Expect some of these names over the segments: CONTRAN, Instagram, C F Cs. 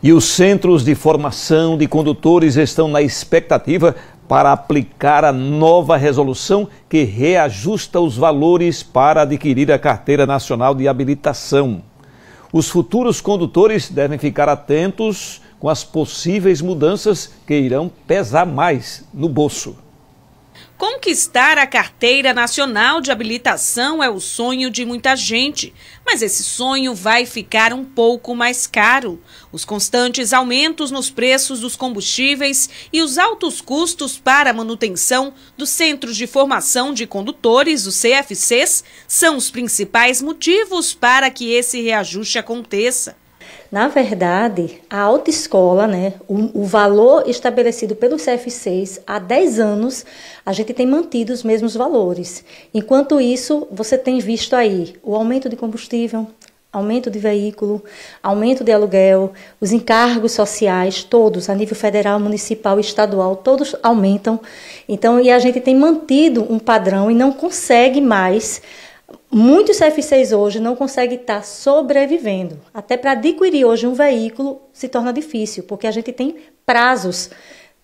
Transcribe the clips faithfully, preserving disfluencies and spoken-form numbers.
E os centros de formação de condutores estão na expectativa para aplicar a nova resolução que reajusta os valores para adquirir a Carteira Nacional de Habilitação. Os futuros condutores devem ficar atentos com as possíveis mudanças que irão pesar mais no bolso. Conquistar a Carteira Nacional de Habilitação é o sonho de muita gente, mas esse sonho vai ficar um pouco mais caro. Os constantes aumentos nos preços dos combustíveis e os altos custos para a manutenção dos Centros de Formação de Condutores, os C F Cs, são os principais motivos para que esse reajuste aconteça. Na verdade, a autoescola, né, o, o valor estabelecido pelo C F Cs há dez anos, a gente tem mantido os mesmos valores. Enquanto isso, você tem visto aí o aumento de combustível, aumento de veículo, aumento de aluguel, os encargos sociais, todos, a nível federal, municipal e estadual, todos aumentam. Então, e a gente tem mantido um padrão e não consegue mais. Muitos C F Cs hoje não conseguem estar sobrevivendo. Até para adquirir hoje um veículo se torna difícil, porque a gente tem prazos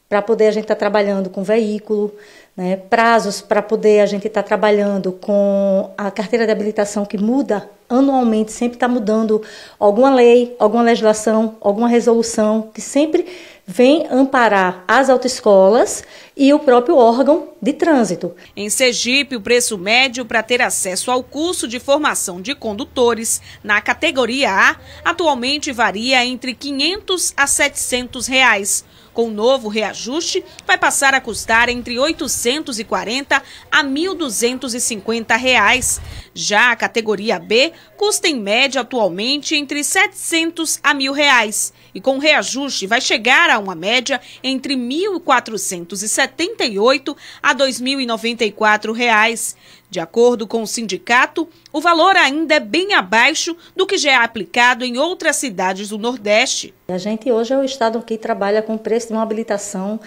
para poder a gente estar trabalhando com veículo, né? Prazos para poder a gente estar trabalhando com a carteira de habilitação que muda anualmente, sempre está mudando alguma lei, alguma legislação, alguma resolução, que sempre vem amparar as autoescolas e o próprio órgão de trânsito. Em Sergipe, o preço médio para ter acesso ao curso de formação de condutores na categoria A atualmente varia entre quinhentos a setecentos reais. Com o novo reajuste, vai passar a custar entre oitocentos e quarenta a mil duzentos e cinquenta reais. Já a categoria B custa em média atualmente entre setecentos a mil reais. E com o reajuste vai chegar a uma média entre mil quatrocentos e setenta e oito a dois mil e noventa e quatro reais. De acordo com o sindicato, o valor ainda é bem abaixo do que já é aplicado em outras cidades do Nordeste. A gente hoje é o estado que trabalha com o preço de uma habilitação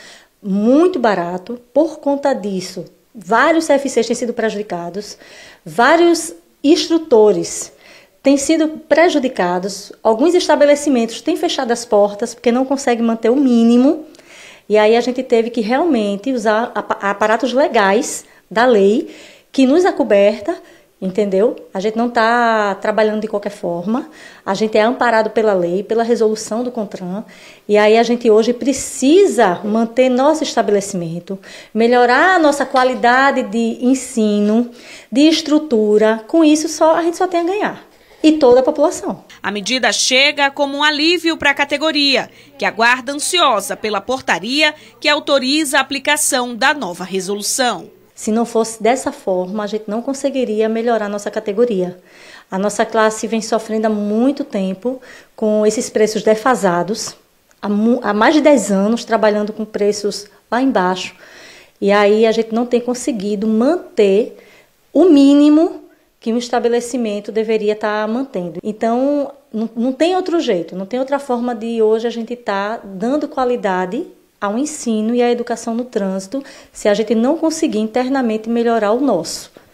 muito barato. Por conta disso, vários C F Cs têm sido prejudicados, vários instrutores têm sido prejudicados, alguns estabelecimentos têm fechado as portas porque não conseguem manter o mínimo, e aí a gente teve que realmente usar aparatos legais da lei que nos acoberta, entendeu? A gente não está trabalhando de qualquer forma, a gente é amparado pela lei, pela resolução do CONTRAN, e aí a gente hoje precisa manter nosso estabelecimento, melhorar a nossa qualidade de ensino, de estrutura, com isso só a gente só tem a ganhar. E toda a população. A medida chega como um alívio para a categoria, que aguarda ansiosa pela portaria que autoriza a aplicação da nova resolução. Se não fosse dessa forma, a gente não conseguiria melhorar a nossa categoria. A nossa classe vem sofrendo há muito tempo com esses preços defasados, há mais de dez anos trabalhando com preços lá embaixo. E aí a gente não tem conseguido manter o mínimo que um estabelecimento deveria estar mantendo. Então, não, não tem outro jeito, não tem outra forma de hoje a gente estar dando qualidade ao ensino e à educação no trânsito se a gente não conseguir internamente melhorar o nosso.